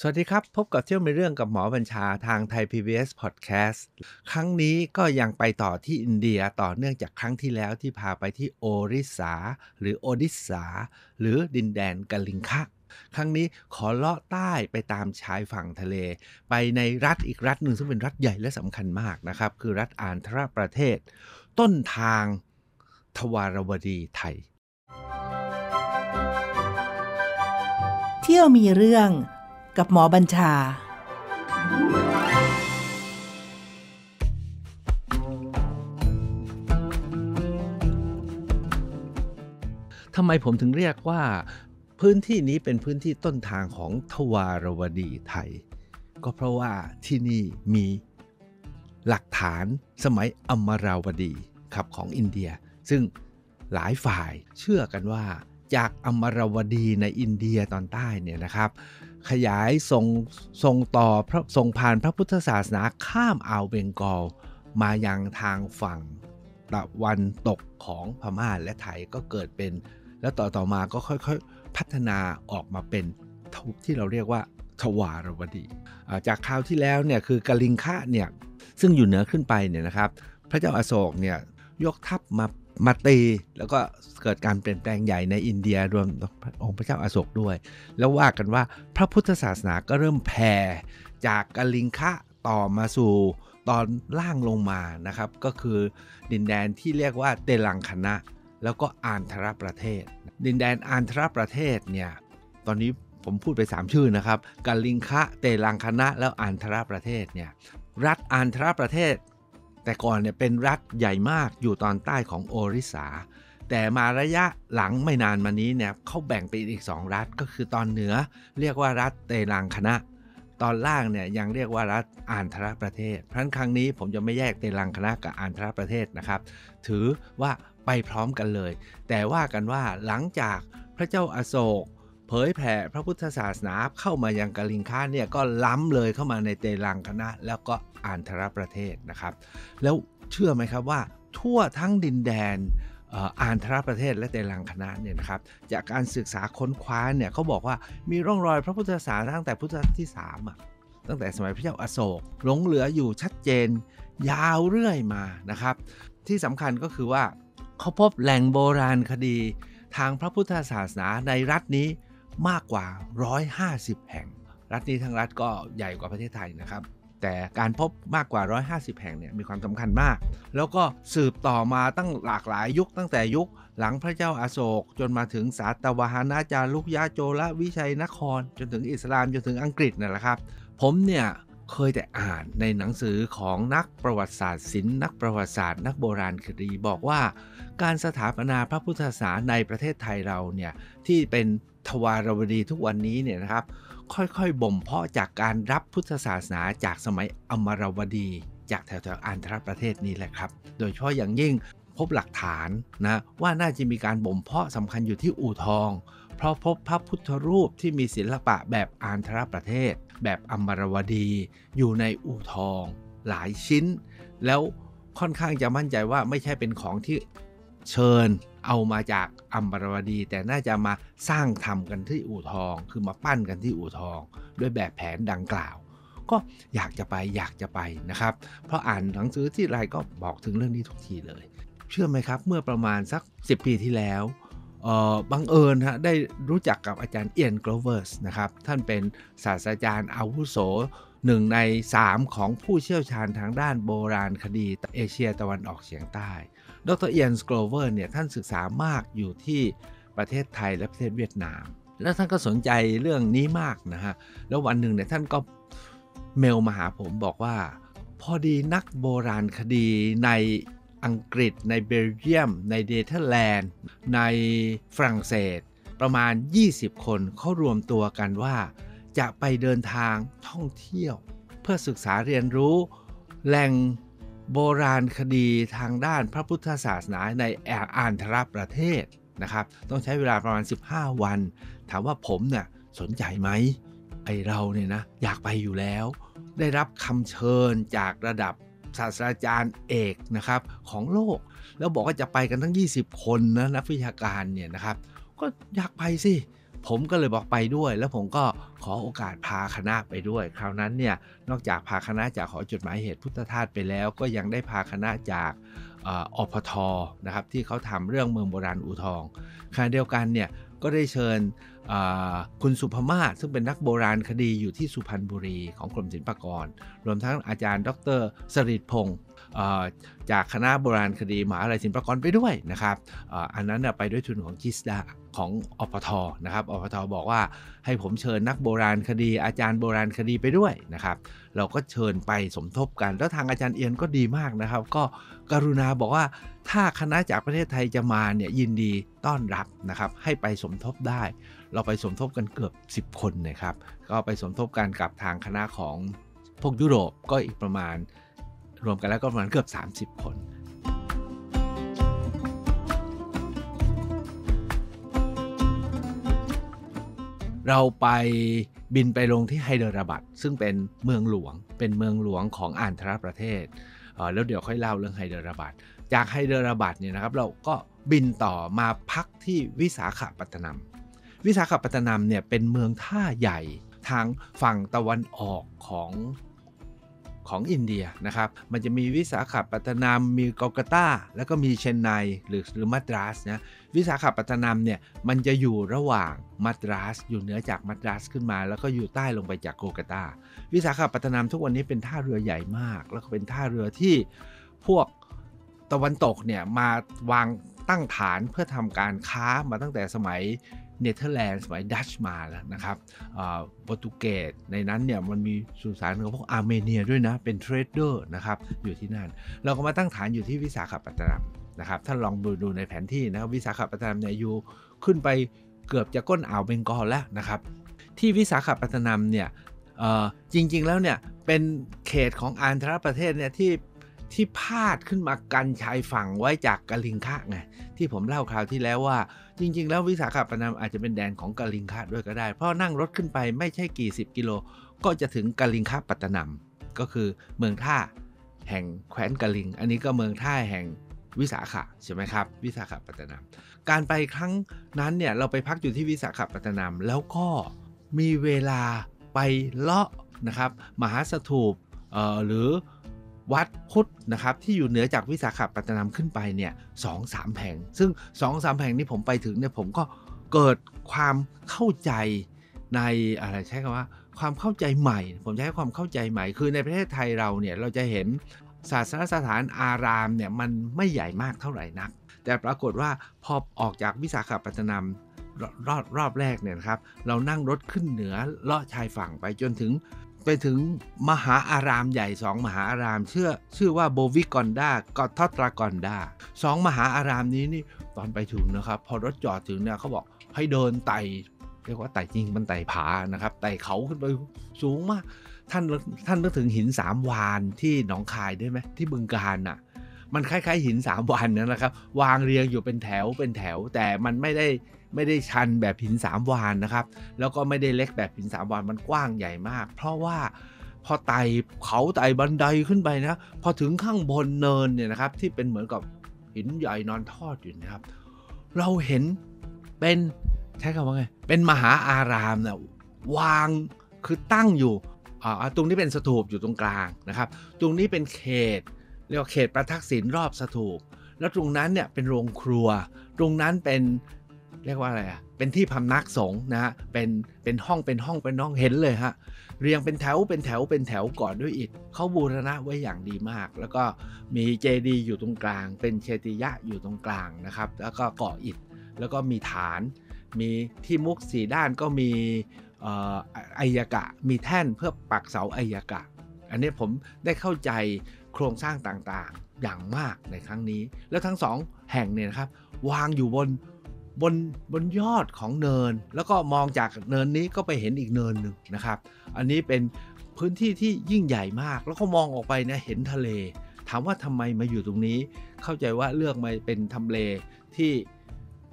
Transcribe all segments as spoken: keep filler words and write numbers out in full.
สวัสดีครับพบกับเที่ยวในเรื่องกับหมอบัญชาทาง Thai พี บี เอส Podcast ครั้งนี้ก็ยังไปต่อที่อินเดียต่อเนื่องจากครั้งที่แล้วที่พาไปที่โอริสาหรือโอดิสสาหรือดินแดนกลิงคะครั้งนี้ขอเลาะใต้ไปตามชายฝั่งทะเลไปในรัฐอีกรัฐหนึ่งซึ่งเป็นรัฐใหญ่และสำคัญมากนะครับคือรัฐอาร์ธรประเทศต้นทางทวารวดีไทยเที่ยวมีเรื่องกับหมอบัญชาทำไมผมถึงเรียกว่าพื้นที่นี้เป็นพื้นที่ต้นทางของทวารวดีไทยก็เพราะว่าที่นี่มีหลักฐานสมัยอมราวดีครับของอินเดียซึ่งหลายฝ่ายเชื่อกันว่าจากอมราวดีในอินเดียตอนใต้เนี่ยนะครับขยายส่งส่งต่อพระส่งผ่านพระพุทธศาสนาข้ามอ่าวเบงกอลมายังทางฝั่งตะวันตกของพม่าและไทยก็เกิดเป็นแล้วต่อต่อมาก็ค่อยๆพัฒนาออกมาเป็นที่เราเรียกว่าทวารวดีจากคราวที่แล้วเนี่ยคือกลิงคะเนี่ยซึ่งอยู่เหนือขึ้นไปเนี่ยนะครับพระเจ้าอโศกเนี่ยยกทัพมามาตีแล้วก็เกิดการเปลี่ยนแปลงใหญ่ในอินเดียรวมองค์พระเจ้าอโศกด้วยแล้วว่ากันว่าพระพุทธศาสนาก็เริ่มแผ่จากกลิงคะต่อมาสู่ตอนล่างลงมานะครับก็คือดินแดนที่เรียกว่าเตลังคณะแล้วก็อาร์ธรประเทศดินแดนอาร์ธรประเทศเนี่ยตอนนี้ผมพูดไปสามชื่อนะครับกลิงคะเตลังคณะแล้วอาร์ธรประเทศเนี่ยรัฐอาร์ธรประเทศแต่ก่อนเนี่ยเป็นรัฐใหญ่มากอยู่ตอนใต้ของโอริสาแต่มาระยะหลังไม่นานมานี้เนี่ยเขาแบ่งเป็นอีกสองรัฐก็คือตอนเหนือเรียกว่ารัฐเตลังคณะตอนล่างเนี่ยยังเรียกว่ารัฐอาร์ธรประเทศเพราะฉะนั้นครั้งนี้ผมจะไม่แยกเตลังคณะกับอาร์ธรประเทศนะครับถือว่าไปพร้อมกันเลยแต่ว่ากันว่าหลังจากพระเจ้าอโศกเผยแผ่พระพุทธศาสนาเข้ามายังกลิงคะเนี่ยก็ล้ำเลยเข้ามาในเตลังคณะแล้วก็อาร์ธรประเทศนะครับแล้วเชื่อไหมครับว่าทั่วทั้งดินแดนอาร์ธรประเทศและเตลังคณะเนี่ยนะครับจากการศึกษาค้นคว้าเนี่ยเขาบอกว่ามีร่องรอยพระพุทธศาสนาตั้งแต่พุทธศตวรรษที่สามตั้งแต่สมัยพระเจ้าอโศกหลงเหลืออยู่ชัดเจนยาวเรื่อยมานะครับที่สำคัญก็คือว่าเขาพบแหล่งโบราณคดีทางพระพุทธศาสนาในรัฐนี้มากกว่าหนึ่งร้อยห้าสิบแห่งรัฐนี้ทั้งรัฐก็ใหญ่กว่าประเทศไทยนะครับแต่การพบมากกว่าหนึ่งร้อยห้าสิบแห่งเนี่ยมีความสำคัญมากแล้วก็สืบต่อมาตั้งหลากหลายยุคตั้งแต่ยุคหลังพระเจ้าอโศกจนมาถึงสาตวาหนะจารุกยะโจลวิชัยนครจนถึงอิสลามจนถึงอังกฤษนั่นแหละครับผมเนี่ยเคยแต่อ่านในหนังสือของนักประวัติศาสตร์ศิลป์นักประวัติศาสตร์นักโบราณคดีบอกว่าการสถาปนาพระพุทธศาสนาในประเทศไทยเราเนี่ยที่เป็นทวารวดีทุกวันนี้เนี่ยนะครับค่อยๆบ่มเพาะจากการรับพุทธศาสนาจากสมัยอมรวดีจากแถวๆอาร์ธรประเทศนี้แหละครับโดยเฉพาะอย่างยิ่งพบหลักฐานนะว่าน่าจะมีการบ่มเพาะสำคัญอยู่ที่อู่ทองเพราะพบพระพุทธรูปที่มีศิลปะแบบอาร์ธรประเทศแบบอมรวดีอยู่ในอู่ทองหลายชิ้นแล้วค่อนข้างจะมั่นใจว่าไม่ใช่เป็นของที่เชิญเอามาจากอมรวดีแต่น่าจะมาสร้างทำกันที่อู่ทองคือมาปั้นกันที่อู่ทองด้วยแบบแผนดังกล่าวก็อยากจะไปอยากจะไปนะครับเพราะอ่านหนังสือที่ไรก็บอกถึงเรื่องนี้ทุกทีเลยเชื่อไหมครับเมื่อประมาณสักสิบปีที่แล้วบังเอิญฮะได้รู้จักกับอาจารย์เอียนกลอเวอร์สนะครับท่านเป็นศาสตราจารย์อาวุโสหนึ่งในสามของผู้เชี่ยวชาญทางด้านโบราณคดีเอเชียตะวันออกเฉียงใต้ดรเอียนกลอเวอร์เนี่ยท่านศึกษามากอยู่ที่ประเทศไทยและประเทศเวียดนามแล้วท่านก็สนใจเรื่องนี้มากนะฮะแล้ววันหนึ่งเนี่ยท่านก็เมลมาหาผมบอกว่าพอดีนักโบราณคดีในอังกฤษในเบลเยียมในเนเธอร์แลนด์ในฝรั่งเศสประมาณยี่สิบคนเขารวมตัวกันว่าจะไปเดินทางท่องเที่ยวเพื่อศึกษาเรียนรู้แหล่งโบราณคดีทางด้านพระพุทธศาสนาในอาร์ธรประเทศนะครับต้องใช้เวลาประมาณสิบห้าวันถามว่าผมเนี่ยสนใจไหมไอเราเนี่ยนะอยากไปอยู่แล้วได้รับคำเชิญจากระดับศาสตราจารย์เอกนะครับของโลกแล้วบอกว่าจะไปกันทั้งยี่สิบคนนะนักวิชาการเนี่ยนะครับก็อยากไปสิ ผมก็เลยบอกไปด้วยแล้วผมก็ขอโอกาสพาคณะไปด้วยคราวนั้นเนี่ยนอกจากพาคณะจากหอจดหมายเหตุพุทธทาสไปแล้วก็ยังได้พาคณะจากอพท.นะครับที่เขาทำเรื่องเมืองโบราณอู่ทองขณะเดียวกันเนี่ยก็ได้เชิญคุณสุภมาศซึ่งเป็นนักโบราณคดีอยู่ที่สุพรรณบุรีของกรมศิลปากรรวมทั้งอาจารย์ดร.สฤทธิ์พงศ์จากคณะโบราณคดีมหาวิทยาลัยศิลปากรไปด้วยนะครับอันนั้นไปด้วยทุนของจิสดาของอพท.นะครับอพท.บอกว่าให้ผมเชิญนักโบราณคดีอาจารย์โบราณคดีไปด้วยนะครับเราก็เชิญไปสมทบกันแล้วทางอาจารย์เอียนก็ดีมากนะครับก็กรุณาบอกว่าถ้าคณะจากประเทศไทยจะมาเนี่ยยินดีต้อนรับนะครับให้ไปสมทบได้เราไปสมทบกันเกือบสิบคนนะครับก็ไปสมทบกันกับทางคณะของพวกยุโรปก็อีกประมาณรวมกันแล้วก็ประมาณเกือบสามสิบคนเราไปบินไปลงที่ไฮเดอราบัดซึ่งเป็นเมืองหลวงเป็นเมืองหลวงของอันทรประเทศแล้วเดี๋ยวค่อยเล่าเรื่องไฮเดอราบัดจากไฮเดอราบัดเนี่ยนะครับเราก็บินต่อมาพักที่วิสาขปัตตนัมวิสาขปัตตนัมเนี่ยเป็นเมืองท่าใหญ่ทางฝั่งตะวันออกของของอินเดียนะครับมันจะมีวิสาขปัตตนัมมีกัลกัตตาแล้วก็มีเชนไนหรือหรือมัดรัสนะวิสาขปัตตนัมเนี่ยมันจะอยู่ระหว่างมัดรัสอยู่เหนือจากมัดรัสขึ้นมาแล้วก็อยู่ใต้ลงไปจากกัลกัตตาวิสาขปัตตนัมทุกวันนี้เป็นท่าเรือใหญ่มากแล้วก็เป็นท่าเรือที่พวกตะวันตกเนี่ยมาวางตั้งฐานเพื่อทำการค้ามาตั้งแต่สมัยเนเธอร์แลนด์สมัยดัชมาแล้วนะครับโปรตุเกสในนั้นเนี่ยมันมีสุสานของพวกอาร์เมเนียด้วยนะเป็นเทรดเดอร์นะครับอยู่ที่นั่นเราก็มาตั้งฐานอยู่ที่วิสาขปัตตนัมนะครับถ้าลองดูในแผนที่นะครับวิสาขปัตตนัมเนี่ยอยู่ขึ้นไปเกือบจะก้นอ่าวเบงกอลแล้วนะครับที่วิสาขปัตตนัมเนี่ยจริงๆแล้วเนี่ยเป็นเขตของอันธรประเทศเนี่ยที่ที่พาดขึ้นมากันชายฝั่งไว้จากกะลิงคะไงที่ผมเล่าคราวที่แล้วว่าจริงๆแล้ววิสาขปัตตนัมอาจจะเป็นแดนของกะลิงคะด้วยก็ได้เพราะนั่งรถขึ้นไปไม่ใช่กี่สิบกิโลก็จะถึงกะลิงคะปัตตนัมก็คือเมืองท่าแห่งแคว้นกะลิงอันนี้ก็เมืองท่าแห่งวิสาขะใช่ไหมครับวิสาขปัตตนัมการไปครั้งนั้นเนี่ยเราไปพักอยู่ที่วิสาขปัตตนัมแล้วก็มีเวลาไปเลาะนะครับมหาสถูปเอ่อหรือวัดพุทธนะครับที่อยู่เหนือจากวิสาขปัตตนัมขึ้นไปเนี่ยสองสามแห่งซึ่งสองสามแห่งนี้ผมไปถึงเนี่ยผมก็เกิดความเข้าใจในอะไรใช้คำว่าความเข้าใจใหม่ผมใช้ความเข้าใจใหม่คือในประเทศไทยเราเนี่ยเราจะเห็นศาสนสถานอารามเนี่ยมันไม่ใหญ่มากเท่าไหร่นักแต่ปรากฏว่าพอออกจากวิสาขปัตตนัมรอบรอบแรกเนี่ยครับเรานั่งรถขึ้นเหนือเลาะชายฝั่งไปจนถึงไปถึงมหาอารามใหญ่สองมหาอารามเชื่อชื่อว่าโบวิกอนดากอทตรากอนดาสองมหาอารามนี้นี่ตอนไปถึงนะครับพอรถจอดถึงเนี่ยเขาบอกให้เดินไต่เรียกว่าไต่จริงมันไต่ผานะครับไต่เขาขึ้นไปสูงมากท่านท่านนึกถึงหินสามวานที่หนองคายได้ไหมที่บึงกาฬน่ะมันคล้ายๆหินสามวานนั่นแหละครับวางเรียงอยู่เป็นแถวเป็นแถวแต่มันไม่ได้ไม่ได้ชันแบบหินสามวานนะครับแล้วก็ไม่ได้เล็กแบบหินสามวานมันกว้างใหญ่มากเพราะว่าพอไต่เขาไต่บันไดขึ้นไปนะพอถึงข้างบนเนินเนี่ยนะครับที่เป็นเหมือนกับหินใหญ่นอนทอดอยู่นะครับเราเห็นเป็นใช้คำว่าไงเป็นมหาอารามนะวางคือตั้งอยู่อ่าตรงนี้เป็นสถูปอยู่ตรงกลางนะครับตรงนี้เป็นเขตเรียกว่าเขตประทักษิณรอบสถูปแล้วตรงนั้นเนี่ยเป็นโรงครัวตรงนั้นเป็นเรียกว่าอะไรอ่ะเป็นที่พำนักสงฆ์นะฮะเป็นเป็นห้องเป็นห้องเป็นห้องเห็นเลยฮะเรียงเป็นแถวเป็นแถวเป็นแถวก่อนด้วยอิฐเขาบูรณะไว้อย่างดีมากแล้วก็มีเจดีย์อยู่ตรงกลางเป็นเชติยะอยู่ตรงกลางนะครับแล้วก็ก่ออิฐแล้วก็มีฐานมีที่มุกสี่ด้านก็มีอัยกะมีแท่นเพื่อปักเสาอัยกะอันนี้ผมได้เข้าใจโครงสร้างต่างๆอย่างมากในครั้งนี้แล้วทั้งสองแห่งเนี่ยนะครับวางอยู่บนบนบนยอดของเนินแล้วก็มองจากเนินนี้ก็ไปเห็นอีกเนินหนึ่งนะครับอันนี้เป็นพื้นที่ที่ยิ่งใหญ่มากแล้วก็มองออกไปนะเห็นทะเลถามว่าทำไมมาอยู่ตรงนี้เข้าใจว่าเลือกมาเป็นทำเลที่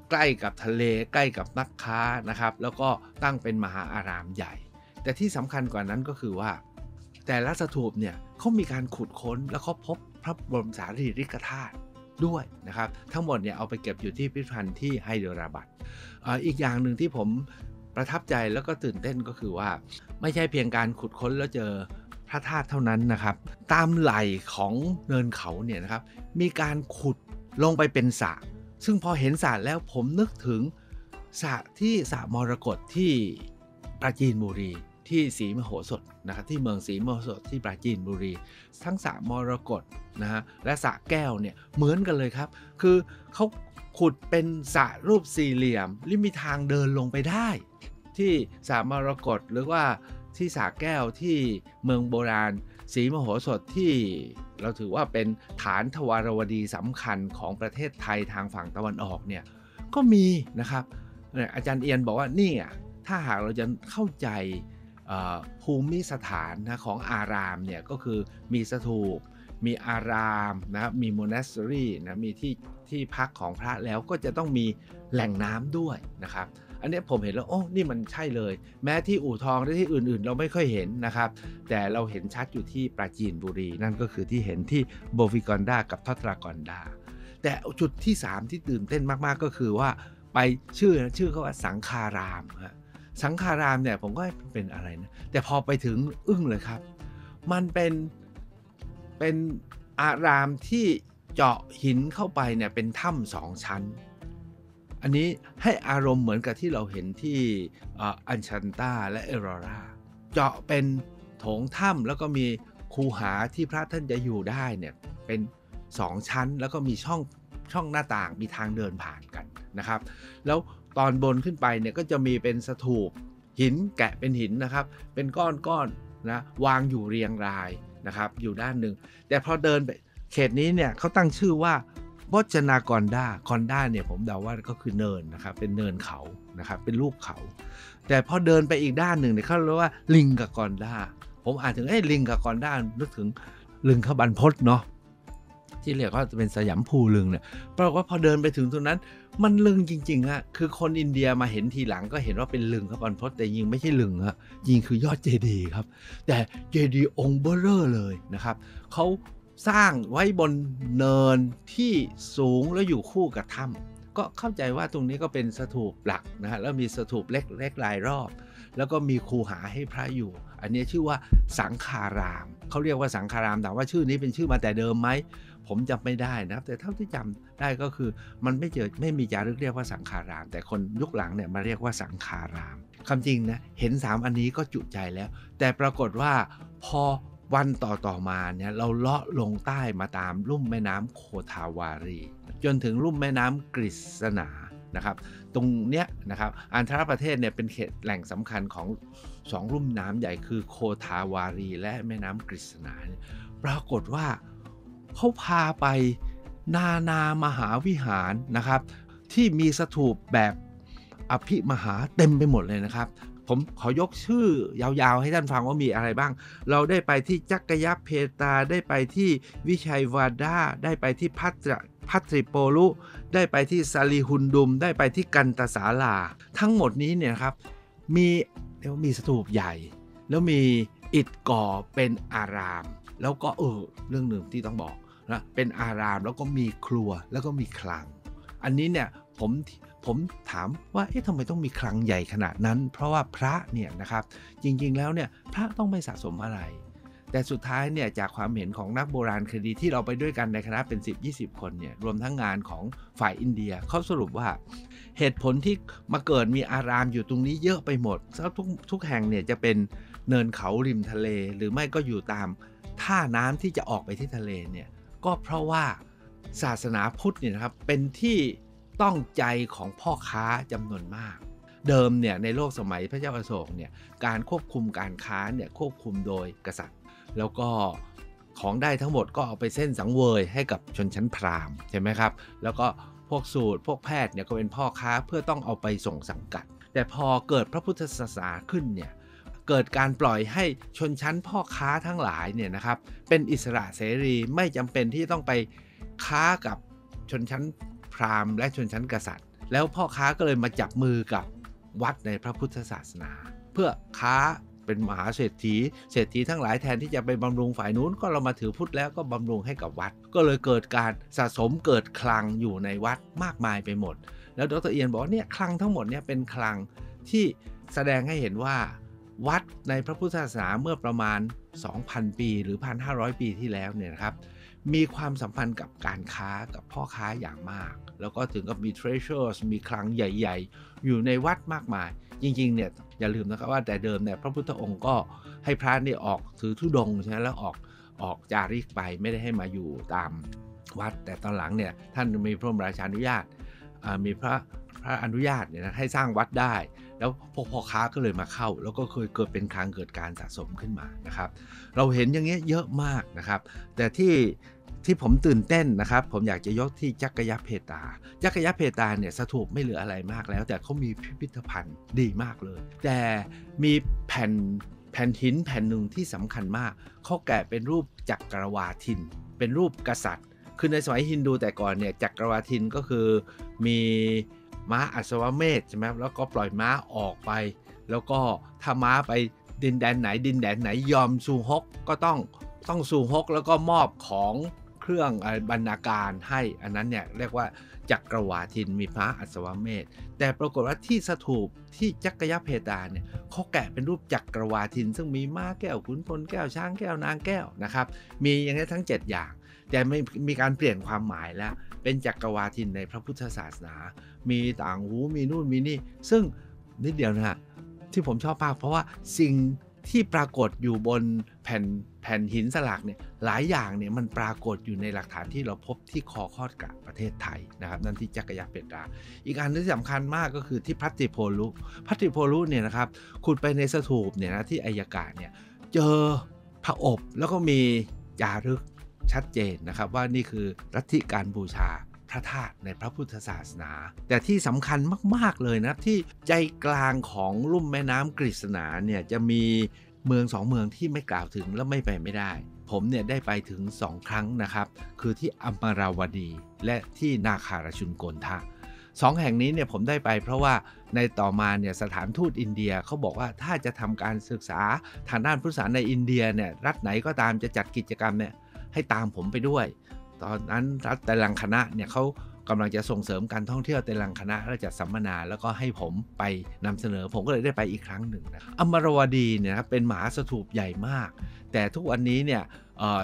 ใกล้กับทะเลใกล้กับนักค้านะครับแล้วก็ตั้งเป็นมหาอารามใหญ่แต่ที่สำคัญกว่านั้นก็คือว่าแต่ละสถูปเนี่ยเขามีการขุดค้นแล้วเขาพบพระบรมสารีริกธาตุด้วยนะครับทั้งหมดเนี่ยเอาไปเก็บอยู่ที่พิพิธภัณฑ์ที่ไฮเดอราบัด อ, อีกอย่างหนึ่งที่ผม ประทับใจแล้วก็ตื่นเต้นก็คือว่าไม่ใช่เพียงการขุดค้นแล้วเจอพระธาตุเท่านั้นนะครับตามไหล่ของเนินเขาเนี่ยนะครับมีการขุดลงไปเป็นสระซึ่งพอเห็นสระแล้วผมนึกถึงสระที่สระมรกตที่ปราจีนบุรีที่ศรีมโหสถนะครับที่เมืองศรีมโหสถที่ปราจีนบุรีทั้งสระมรกตนะฮะและสระแก้วเนี่ยเหมือนกันเลยครับคือเขาขุดเป็นสระรูปสี่เหลี่ยมและมีทางเดินลงไปได้ที่สระมรกตหรือว่าที่สระแก้วที่เมืองโบราณศรีมโหสถที่เราถือว่าเป็นฐานทวารวดีสำคัญของประเทศไทยทางฝั่งตะวันออกเนี่ยก็มีนะครับอาจารย์เอียนบอกว่านี่ถ้าหากเราจะเข้าใจภูมิสถานนะของอารามเนี่ยก็คือมีสถูปมีอารามนะมีโมนาสเตอรี่นะมีที่ที่พักของพระแล้วก็จะต้องมีแหล่งน้ำด้วยนะครับอันนี้ผมเห็นแล้วโอ้นี่มันใช่เลยแม้ที่อู่ทองและที่อื่นๆเราไม่ค่อยเห็นนะครับแต่เราเห็นชัดอยู่ที่ปราจีนบุรีนั่นก็คือที่เห็นที่โบฟิกอนดากับทัตรากอนดาแต่จุดที่สามที่ตื่นเต้นมากๆก็คือว่าไปชื่อชื่อเขาว่าสังคารามฮะสังคารามเนี่ยผมก็เป็นอะไรนะแต่พอไปถึงอึ้งเลยครับมันเป็นเป็นอารามที่เจาะหินเข้าไปเนี่ยเป็นถ้ำสองชั้นอันนี้ให้อารมณ์เหมือนกับที่เราเห็นที่อัญชันตาและเอรอราเจาะเป็นโถงถ้ำแล้วก็มีคูหาที่พระท่านจะอยู่ได้เนี่ยเป็นสองชั้นแล้วก็มีช่องช่องหน้าต่างมีทางเดินผ่านกันนะครับแล้วตอนบนขึ้นไปเนี่ยก็จะมีเป็นสถูปหินแกะเป็นหินนะครับเป็นก้อนๆนะวางอยู่เรียงรายนะครับอยู่ด้านหนึ่งแต่พอเดินไปเขตนี้เนี่ยเขาตั้งชื่อว่าบจนากอนดากอนดาเนี่ยผมเดาว่าก็คือเนินนะครับเป็นเนินเขานะครับเป็นลูกเขาแต่พอเดินไปอีกด้านหนึ่งเนี่ยเขาเรียกว่าลิงกากอนดาผมอ่านถึงไอ้ลิงกากอนดานึกถึงลิงขบันพศเนาะที่เรียกว่าจะเป็นสยามภูลึงเนี่ยปรากฏว่าพอเดินไปถึงตรงนั้นมันลึงจริงๆฮะคือคนอินเดียมาเห็นทีหลังก็เห็นว่าเป็นลึงครับเพราะแต่ยิงไม่ใช่ลึงฮะยิงคือยอดเจดีย์ครับแต่เจดีย์องค์เบ้อเร่อเลยนะครับเขาสร้างไว้บนเนินที่สูงและอยู่คู่กับถ้ำก็เข้าใจว่าตรงนี้ก็เป็นสถูปหลักนะฮะแล้วมีสถูปเล็กๆรายรอบแล้วก็มีคูหาให้พระอยู่อันนี้ชื่อว่าสังคารามเขาเรียกว่าสังคารามถามว่าชื่อนี้เป็นชื่อมาแต่เดิมไหมผมจำไม่ได้นะครับแต่เท่าที่จำได้ก็คือมันไม่เจอไม่มีจารึกเรียกว่าสังคารามแต่คนยุคหลังเนี่ยมาเรียกว่าสังคารามคำจริงนะเห็นสามอันนี้ก็จุใจแล้วแต่ปรากฏว่าพอวันต่อต่อมาเนี่ยเราเลาะลงใต้มาตามลุ่มแม่น้ำโคทาวารีจนถึงลุ่มแม่น้ำกฤษณานะครับตรงเนี้ยนะครับอันธรประเทศเนี่ยเป็นเขตแหล่งสำคัญของสองลุ่มน้ำใหญ่คือโคทาวารีและแม่น้ำกฤษณาปรากฏว่าเขาพาไปนานามหาวิหารนะครับที่มีสถูปแบบอภิมหาเต็มไปหมดเลยนะครับผมขอยกชื่อยาวๆให้ท่านฟังว่ามีอะไรบ้างเราได้ไปที่จักกยเพตาได้ไปที่วิชัยวาดาได้ไปที่พัตรพัตริโปลุได้ไปที่ซาลีฮุนดุมได้ไปที่กันตศาลาทั้งหมดนี้เนี่ยครับมีแล้วมีสถูปใหญ่แล้วมีอิฐก่อเป็นอารามแล้วก็เออเรื่องหนึ่งที่ต้องบอกนะเป็นอารามแล้วก็มีครัวแล้วก็มีคลังอันนี้เนี่ยผมผมถามว่าเอ๊ะทำไมต้องมีคลังใหญ่ขนาดนั้นเพราะว่าพระเนี่ยนะครับจริงๆแล้วเนี่ยพระต้องไม่สะสมอะไรแต่สุดท้ายเนี่ยจากความเห็นของนักโบราณคดีที่เราไปด้วยกันในคณะเป็น สิบถึงยี่สิบ คนเนี่ยรวมทั้งงานของฝ่ายอินเดียเขาสรุปว่าเหตุผลที่มาเกิดมีอารามอยู่ตรงนี้เยอะไปหมดแล้วทุกทุกแห่งเนี่ยจะเป็นเนินเขาริมทะเลหรือไม่ก็อยู่ตามท่าน้ำที่จะออกไปที่ทะเลเนี่ยก็เพราะว่าศาสนาพุทธเนี่ยนะครับเป็นที่ต้องใจของพ่อค้าจำนวนมากเดิมเนี่ยในโลกสมัยพระเจ้าอโศกเนี่ยการควบคุมการค้าเนี่ยควบคุมโดยกษัตริย์แล้วก็ของได้ทั้งหมดก็เอาไปเส้นสังเวยให้กับชนชั้นพราหมณ์ใช่ไหมครับแล้วก็พวกสูตรพวกแพทย์เนี่ยก็เป็นพ่อค้าเพื่อต้องเอาไปส่งสังกัดแต่พอเกิดพระพุทธศาสนาขึ้นเนี่ยเกิดการปล่อยให้ชนชั้นพ่อค้าทั้งหลายเนี่ยนะครับเป็นอิสระเสรีไม่จำเป็นที่ต้องไปค้ากับชนชั้นพราหมณ์และชนชั้นกษัตริย์แล้วพ่อค้าก็เลยมาจับมือกับวัดในพระพุทธศาสนาเพื่อค้าเป็นมหาเศรษฐีเศรษฐีทั้งหลายแทนที่จะไปบำรุงฝ่ายนู้นก็เรามาถือพุทธแล้วก็บำรุงให้กับวัดก็เลยเกิดการสะสมเกิดคลังอยู่ในวัดมากมายไปหมดแล้วดร.เอียนบอกเนี่ยคลังทั้งหมดเนี่ยเป็นคลัง ที่แสดงให้เห็นว่าวัดในพระพุทธศาสนาเมื่อประมาณ สองพัน ปีหรือ หนึ่งพันห้าร้อย ปีที่แล้วเนี่ยนะครับมีความสัมพันธ์กับการค้ากับพ่อค้าอย่างมากแล้วก็ถึงกับมี treasures มีคลังใหญ่ๆอยู่ในวัดมากมายจริงๆเนี่ยอย่าลืมนะครับว่าแต่เดิมเนี่ยพระพุทธองค์ก็ให้พระนี่ออกถือธุดงค์ใช่ไหมแล้วออกออกจาริกไปไม่ได้ให้มาอยู่ตามวัดแต่ตอนหลังเนี่ยท่านมีพระบรมราชานุญาตมีพระพระอนุญาตเนี่ยนะให้สร้างวัดได้แล้วพวกพ่อค้าก็เลยมาเข้าแล้วก็เคยเกิดเป็นคลังเกิดการสะสมขึ้นมานะครับเราเห็นอย่างเงี้ยเยอะมากนะครับแต่ที่ที่ผมตื่นเต้นนะครับผมอยากจะยกที่จักรยะเพตาจักรยะเพตาเนี่ยสถูปไม่เหลืออะไรมากแล้วแต่เขามีพิพิธภัณฑ์ดีมากเลยแต่มีแผ่นแผ่นหินแผ่นหนึ่งที่สำคัญมากเขาแกะเป็นรูปจักรวาทินเป็นรูปกษัตริย์คือในสมัยฮินดูแต่ก่อนเนี่ยจักรวาทินก็คือมีม้าอัศวเมธใช่ไหมแล้วก็ปล่อยม้าออกไปแล้วก็ถ้าม้าไปดินแดนไหนดินแดนไหนยอมซูฮกก็ต้องต้องซูฮกแล้วก็มอบของเครื่องบรรณาการให้อันนั้นเนี่ยเรียกว่าจักรวาทินมีพระอัศวเมธแต่ปรากฏว่าที่สถูปที่จักรยะเพตาเนี่ยเขาแกะเป็นรูปจักรวาทินซึ่งมีม้าแก้วขุนพลแก้วช้างแก้วนางแก้วนะครับมีอย่างนี้ทั้งเจ็ดอย่างแต่ไม่มีการเปลี่ยนความหมายแล้วเป็นจักรวาทินในพระพุทธศาสนามีต่างหูมีนู่นมีนี่ซึ่งนิดเดียวนะฮะที่ผมชอบมากเพราะว่าสิ่งที่ปรากฏอยู่บนแผ่นแผ่นหินสลักเนี่ยหลายอย่างเนี่ยมันปรากฏอยู่ในหลักฐานที่เราพบที่คอคอดกะประเทศไทยนะครับนั่นที่จักรยะเพตาอีกอันที่สำคัญมากก็คือที่พัตติโพลุพัตติโพลุเนี่ยนะครับขุดไปในสถูปเนี่ยนะที่อัยกะเนี่ยเจอพระอบแล้วก็มีจารึกชัดเจนนะครับว่านี่คือลัทธิการบูชาพระธาตุในพระพุทธศาสนาแต่ที่สำคัญมากๆเลยนะครับที่ใจกลางของลุ่มแม่น้ำกฤษณาเนี่ยจะมีเมืองสองเมืองที่ไม่กล่าวถึงและไม่ไปไม่ได้ผมเนี่ยได้ไปถึงสองครั้งนะครับคือที่อมราวดีและที่นาคารชุนโกนทะสองแห่งนี้เนี่ยผมได้ไปเพราะว่าในต่อมาเนี่ยสถานทูตอินเดียเขาบอกว่าถ้าจะทำการศึกษาทางด้านพุทธศาสนาในอินเดียเนี่ยรัฐไหนก็ตามจะจัดกิจกรรมเนี่ยให้ตามผมไปด้วยตอนนั้นรัฐเตลังคณะเนี่ยเขากำลังจะส่งเสริมการท่องเที่ยวเตลังคณะและจัดสัมมนาแล้วก็ให้ผมไปนำเสนอผมก็เลยได้ไปอีกครั้งหนึ่งนะอมรวดีเนี่ยครับเป็นมหาสถูปใหญ่มากแต่ทุกวันนี้เนี่ย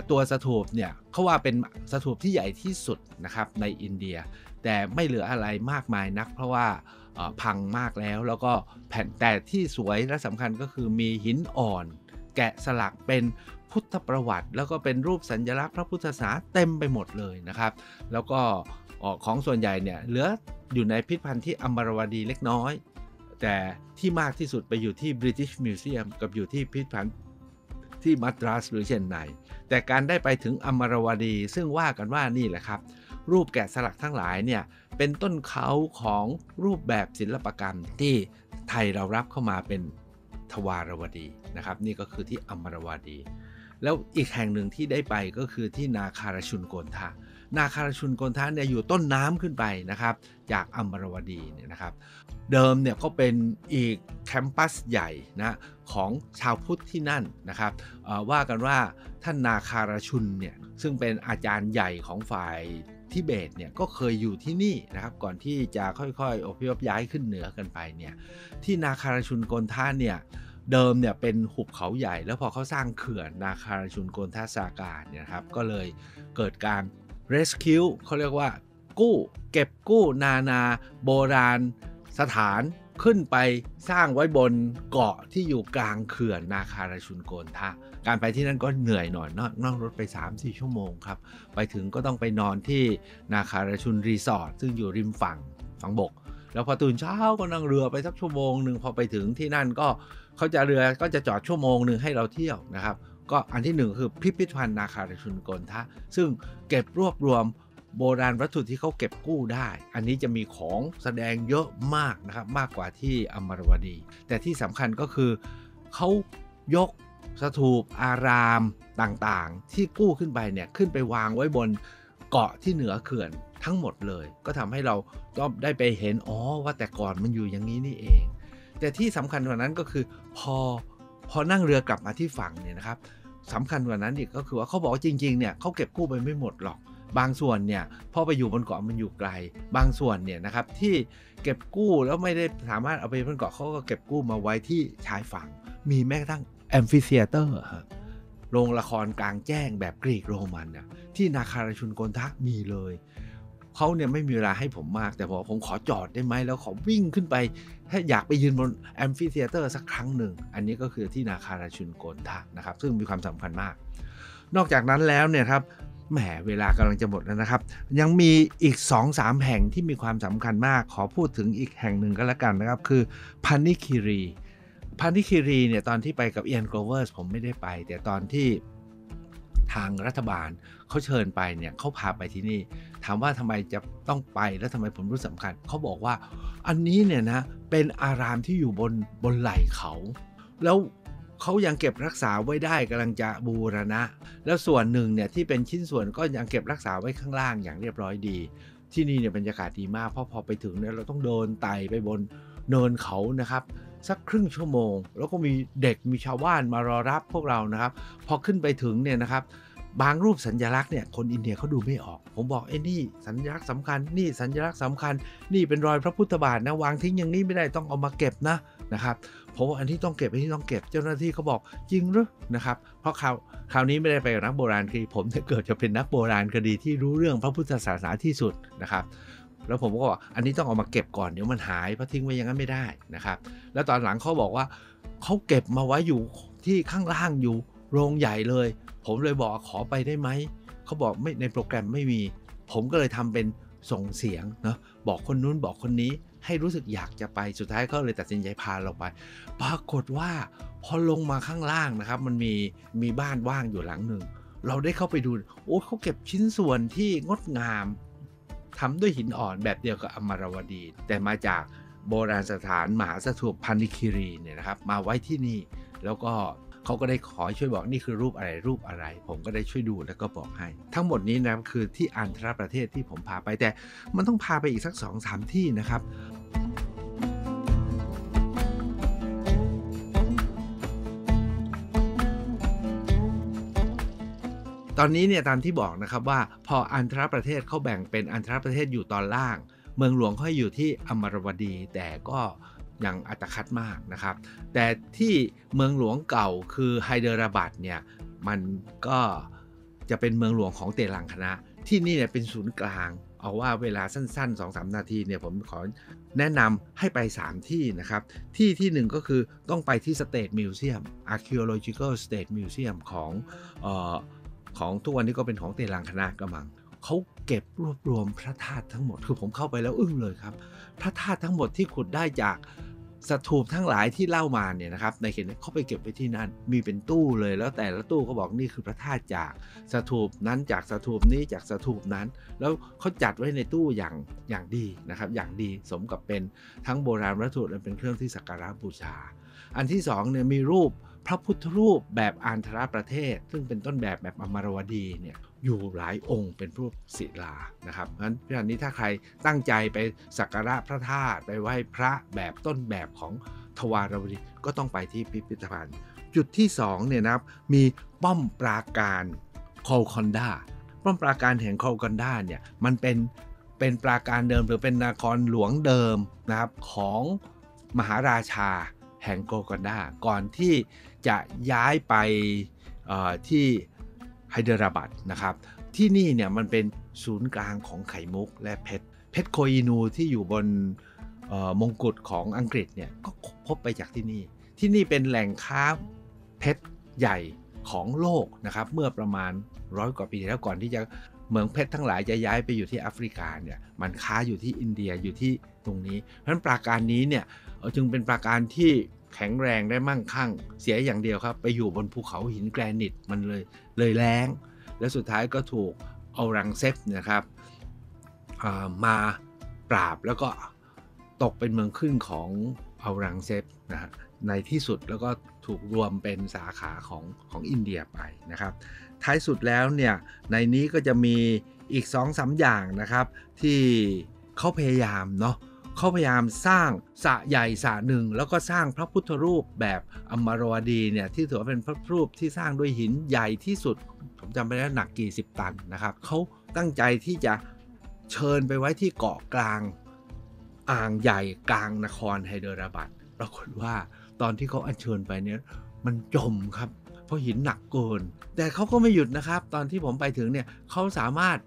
ตัวสถูปเนี่ยเขาว่าเป็นสถูปที่ใหญ่ที่สุดนะครับในอินเดียแต่ไม่เหลืออะไรมากมายนักเพราะว่าพังมากแล้วแล้วก็แผ่นแต่ที่สวยและสำคัญก็คือมีหินอ่อนแกะสลักเป็นพุทธประวัติแล้วก็เป็นรูปสัญลักษณ์พระพุทธศาสนาเต็มไปหมดเลยนะครับแล้วก็ของส่วนใหญ่เนี่ยเหลืออยู่ในพิพิธภัณฑ์ที่อมรวดีเล็กน้อยแต่ที่มากที่สุดไปอยู่ที่ British Museum กับอยู่ที่พิพิธภัณฑ์ที่มัดรัสหรือเชนไนแต่การได้ไปถึงอมรวดีซึ่งว่ากันว่านี่แหละครับรูปแกะสลักทั้งหลายเนี่ยเป็นต้นเขาของรูปแบบศิลปกรรมที่ไทยเรารับเข้ามาเป็นทวารวดีนะครับนี่ก็คือที่อมรวดีแล้วอีกแห่งหนึ่งที่ได้ไปก็คือที่นาคารชุนโกนทะนาคารชุนโกนทะเนี่ยอยู่ต้นน้ำขึ้นไปนะครับจากอมรวดีเนี่ยนะครับเดิมเนี่ยก็เป็นอีกแคมปัสใหญ่นะของชาวพุทธที่นั่นนะครับว่ากันว่าท่านนาคารชุนเนี่ยซึ่งเป็นอาจารย์ใหญ่ของฝ่ายทิเบตเนี่ยก็เคยอยู่ที่นี่นะครับก่อนที่จะค่อยๆอพยพย้ายขึ้นเหนือกันไปเนี่ยที่นาคารชุนโกนทะเนี่ยเดิมเนี่ยเป็นหุบเขาใหญ่แล้วพอเขาสร้างเขื่อนนาคารชุนโกนทะสากาเนี่ยครับก็เลยเกิดการ rescue เขาเรียกว่ากู้เก็บกู้นานาโบราณสถานขึ้นไปสร้างไว้บนเกาะที่อยู่กลางเขื่อนนาคารชุนโกนทะการไปที่นั่นก็เหนื่อยหน่อยนั่งรถไป สามถึงสี่ ชั่วโมงครับไปถึงก็ต้องไปนอนที่นาคารชุนรีสอร์ทซึ่งอยู่ริมฝั่งฝั่งบกแล้วพอตื่นเช้าก็นั่งเรือไปสักชั่วโมงหนึ่งพอไปถึงที่นั่นก็เขาจะเรือก็จะจอดชั่วโมงหนึ่งให้เราเที่ยวนะครับก็อันที่หนึ่งคือพิพิธภัณฑ์นาคารชุนโกนทะซึ่งเก็บรวบรวมโบราณวัตถุที่เขาเก็บกู้ได้อันนี้จะมีของแสดงเยอะมากนะครับมากกว่าที่อมรวดีแต่ที่สำคัญก็คือเขายกสถูปอารามต่างๆที่กู้ขึ้นไปเนี่ยขึ้นไปวางไว้บนเกาะที่เหนือเขื่อนทั้งหมดเลยก็ทำให้เราได้ไปเห็นอ๋อว่าแต่ก่อนมันอยู่อย่างนี้นี่เองแต่ที่สำคัญกว่านั้นก็คือพอพอนั่งเรือกลับมาที่ฝั่งเนี่ยนะครับสำคัญกว่านั้นอีกก็คือว่าเขาบอกจริงๆเนี่ยเขาเก็บกู้ไปไม่หมดหรอก บางส่วนเนี่ยพอไปอยู่บนเกาะมันอยู่ไกลบางส่วนเนี่ยนะครับที่เก็บกู้แล้วไม่ได้สามารถเอาไปบนเกาะเขาก็เก็บกู้มาไว้ที่ชายฝั่งมีแม้กระทั่งแอมฟิเธียเตอร์โรงละครกลางแจ้งแบบกรีกโรมันเนี่ยที่นาคาราชุนโกนทักมีเลยเขาเนี่ยไม่มีเวลาให้ผมมากแต่ผมขอจอดได้ไหมแล้วขอวิ่งขึ้นไปถ้าอยากไปยืนบนแอมฟิเธียเตอร์สักครั้งหนึ่งอันนี้ก็คือที่นาคาราชุนโกนทักนะครับซึ่งมีความสำคัญมากนอกจากนั้นแล้วเนี่ยครับแหมเวลากำลังจะหมดแล้วนะครับยังมีอีก สองสาม แห่งที่มีความสำคัญมากขอพูดถึงอีกแห่งหนึ่งก็แล้วกันนะครับคือพันนิคิรีพันนิคิรีเนี่ยตอนที่ไปกับเอียนโกลเวอร์สผมไม่ได้ไปแต่ตอนที่ทางรัฐบาลเขาเชิญไปเนี่ยเขาพาไปที่นี่ถามว่าทำไมจะต้องไปแล้วทำไมผมรู้สำคัญเขาบอกว่าอันนี้เนี่ยนะเป็นอารามที่อยู่บนบนไหล่เขาแล้วเขายังเก็บรักษาไว้ได้กำลังจะบูรณะแล้วส่วนหนึ่งเนี่ยที่เป็นชิ้นส่วนก็ยังเก็บรักษาไว้ข้างล่างอย่างเรียบร้อยดีที่นี่เนี่ยบรรยากาศดีมากเพราะพอไปถึงเนี่ยเราต้องเดินไต่ไปบนเนินเขานะครับสักครึ่งชั่วโมงแล้วก็มีเด็กมีชาวบ้านมารอรับพวกเรานะครับพอขึ้นไปถึงเนี่ยนะครับบางรูปสัญลักษณ์เนี่ยคนอินเดียเขาดูไม่ออกผมบอกไอ้นี่สัญลักษณ์สำคัญนี่สัญลักษณ์สำคัญนี่เป็นรอยพระพุทธบาทนะวางทิ้งอย่างนี้ไม่ได้ต้องเอามาเก็บนะนะครับเพราะว่าอันที่ต้องเก็บอันที่ต้องเก็บเจ้าหน้าที่เขาบอกจริงหรือนะครับเพราะคราวคราวนี้ไม่ได้ไปนักโบราณคดีผมเนี่ยเกิดจะเป็นนักโบราณคดีที่รู้เรื่องพระพุทธศาสนาที่สุดนะครับแล้วผมก็บอกอันนี้ต้องเอามาเก็บก่อนเดี๋ยวมันหายเพราะทิ้งไว้อย่างนั้นไม่ได้นะครับแล้วตอนหลังเขาบอกว่าเขาเก็บมาไว้อยู่ที่ข้างล่างอยู่โรงใหญ่เลยผมเลยบอกขอไปได้ไหมเขาบอกไม่ในโปรแกรมไม่มีผมก็เลยทำเป็นส่งเสียงเนาะบอกคนนู้นบอกคนนี้ให้รู้สึกอยากจะไปสุดท้ายเขาเลยตัดสินใจพาเราไปปรากฏว่าพอลงมาข้างล่างนะครับมันมีมีบ้านว่างอยู่หลังหนึ่งเราได้เข้าไปดูโอ้เขาเก็บชิ้นส่วนที่งดงามทำด้วยหินอ่อนแบบเดียวกับอมรวดีแต่มาจากโบราณสถานมหาสถูปพันนิคิรีเนี่ยนะครับมาไว้ที่นี่แล้วก็เขาก็ได้ขอช่วยบอกนี่คือรูปอะไรรูปอะไรผมก็ได้ช่วยดูแล้วก็บอกให้ทั้งหมดนี้นะคือที่อันธรประเทศที่ผมพาไปแต่มันต้องพาไปอีกสัก สองสาม ที่นะครับตอนนี้เนี่ยตามที่บอกนะครับว่าพออันธรประเทศเขาแบ่งเป็นอันธรประเทศอยู่ตอนล่างเมืองหลวงเขาอยู่ที่อมรวดีแต่ก็ยังอัตคัดมากนะครับแต่ที่เมืองหลวงเก่าคือไฮเดราบัดเนี่ยมันก็จะเป็นเมืองหลวงของเตลังคณะที่นี่เนี่ยเป็นศูนย์กลางเอาว่าเวลาสั้นๆ สองสาม นาทีเนี่ยผมขอแนะนำให้ไปสามที่นะครับที่ที่หนึ่งก็คือต้องไปที่ State Museum Archaeological State Museum ของเอ่อของทุกวันนี้ก็เป็นของเตลังคณะกำลังเขาเก็บรวบรวมพระธาตุทั้งหมดคือผมเข้าไปแล้วอึ้งเลยครับพระธาตุทั้งหมดที่ขุดได้จากสถูปทั้งหลายที่เล่ามาเนี่ยนะครับในเขตเขาไปเก็บไว้ที่นั่นมีเป็นตู้เลยแล้วแต่ละตู้ก็บอกนี่คือพระธาตุจากสถูปนั้นจากสถูปนี้จากสถูปนั้นแล้วเขาจัดไว้ในตู้อย่างอย่างดีนะครับอย่างดีสมกับเป็นทั้งโบราณวัตถุและเป็นเครื่องที่สักการะบูชาอันที่สองเนี่ยมีรูปพระพุทธรูปแบบอันธรประเทศซึ่งเป็นต้นแบบแบบอมรวดีเนี่ยอยู่หลายองค์เป็นรูปศิลานะครับงั้นเรื่องนี้ถ้าใครตั้งใจไปสักการะพระธาตุไปไหว้พระแบบต้นแบบของทวารวดีก็ต้องไปที่พิพิธภัณฑ์จุดที่สองเนี่ยนะครับมีป้อมปราการคอลคอนดาป้อมปราการแห่งคอลคอนดาเนี่ยมันเป็นเป็นปราการเดิมหรือเป็นนครหลวงเดิมนะครับของมหาราชาแห่งโกกันดาก่อนที่จะย้ายไปที่ไฮเดราบัดนะครับที่นี่เนี่ยมันเป็นศูนย์กลางของไข่มุกและเพชรเพชรโคอินูที่อยู่บนมงกุฎของอังกฤษเนี่ยก็พบไปจากที่นี่ที่นี่เป็นแหล่งค้าเพชรใหญ่ของโลกนะครับเมื่อประมาณร้อยกว่าปีแล้วก่อนที่จะเมืองเพชรทั้งหลายจะย้ายไปอยู่ที่แอฟริกาเนี่ยมันค้าอยู่ที่อินเดียอยู่ที่ตรงนี้เพราะฉะนั้นปราการนี้เนี่ยจึงเป็นปราการที่แข็งแรงได้มั่งคั่งเสียอย่างเดียวครับไปอยู่บนภูเขาหินแกรนิตมันเลยเลยแรงและสุดท้ายก็ถูกเอารังเซฟนะครับมาปราบแล้วก็ตกเป็นเมืองขึ้นของเอารังเซฟนะในที่สุดแล้วก็ถูกรวมเป็นสาขาของของอินเดียไปนะครับท้ายสุดแล้วเนี่ยในนี้ก็จะมีอีก สองสาม อย่างนะครับที่เขาพยายามเนาะเขาพยายามสร้างสระใหญ่สระหนึ่งแล้วก็สร้างพระพุทธรูปแบบอมรวดีเนี่ยที่ถือว่าเป็นพระรูปที่สร้างด้วยหินใหญ่ที่สุดผมจำไม่ได้หนักกี่สิบตันนะครับเขา ตั้งใจที่จะเชิญไปไว้ที่เกาะกลางอ่างใหญ่กลางนครไฮเดราบัดปรากฏว่าตอนที่เขาอัญเชิญไปเนี่ยมันจมครับเพราะหินหนักเกินแต่เขาก็ไม่หยุดนะครับตอนที่ผมไปถึงเนี่ยเขาสามารถ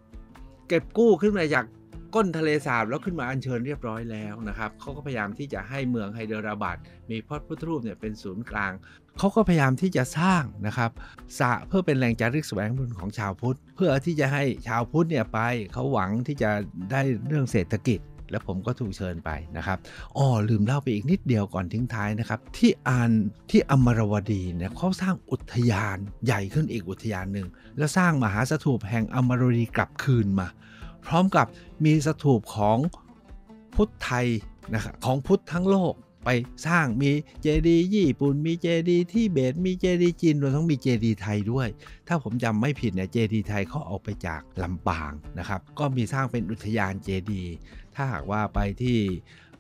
เก็บกู้ขึ้นมาจากก้นทะเลสาบแล้วขึ้นมาอัญเชิญเรียบร้อยแล้วนะครับเขาก็พยายามที่จะให้เมืองไฮเดราบัดมีพระพุทธรูปเนี่ยเป็นศูนย์กลางเขาก็พยายามที่จะสร้างนะครับสระเพื่อเป็นแหล่งจารึกแสวงบุญของชาวพุทธเพื่อที่จะให้ชาวพุทธเนี่ยไปเขาหวังที่จะได้เรื่องเศรษฐกิจและผมก็ถูกเชิญไปนะครับอ๋อลืมเล่าไปอีกนิดเดียวก่อนทิ้งท้ายนะครับที่อ่านที่อมรวดีเนี่ยเขาสร้างอุทยานใหญ่ขึ้นอีกอุทยานหนึ่งแล้วสร้างมหาสถูปแห่งอมรวดีกลับคืนมาพร้อมกับมีสถูปของพุทธไทยนะครับของพุทธทั้งโลกไปสร้างมีเจดีย์ญี่ปุ่นมีเจดีย์ที่เบตมีเจดีย์จีนรวมทั้งมีเจดีย์ไทยด้วยถ้าผมจำไม่ผิดเนี่ยเจดีย์ไทยเขาเอาไปจากลำปางนะครับก็มีสร้างเป็นอุทยานเจดีย์ถ้าหากว่าไปที่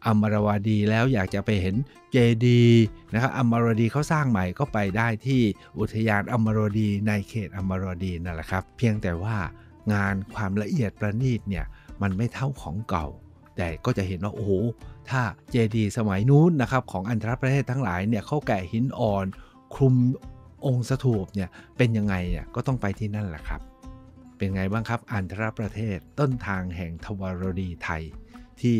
อมรวดีแล้วอยากจะไปเห็นเจดีย์นะครับอมรวดีเขาสร้างใหม่ก็ไปได้ที่อุทยานอมรวดีในเขตอมรวดีนั่นแหละครับเพียงแต่ว่างานความละเอียดประณีตเนี่ยมันไม่เท่าของเก่าแต่ก็จะเห็นว่าโอ้โหถ้าเจดีย์สมัยนู้นนะครับของอันตรประเทศทั้งหลายเนี่ยเขาแกะหินอ่อนคลุมองค์สถูปเนี่ยเป็นยังไงเนี่ยก็ต้องไปที่นั่นแหละครับเป็นไงบ้างครับอันตรประเทศต้นทางแห่งธวารวดีไทยที่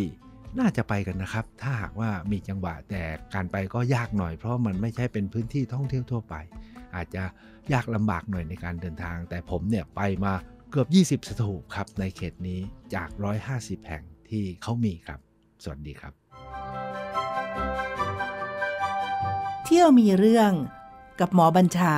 น่าจะไปกันนะครับถ้าหากว่ามีจังหวะแต่การไปก็ยากหน่อยเพราะมันไม่ใช่เป็นพื้นที่ท่องเที่ยวทั่วไปอาจจะยากลำบากหน่อยในการเดินทางแต่ผมเนี่ยไปมาเกือบยี่สิบสถูปครับในเขตนี้จากหนึ่งร้อยห้าสิบแห่งที่เขามีครับสวัสดีครับเที่ยวมีเรื่องกับหมอบัญชา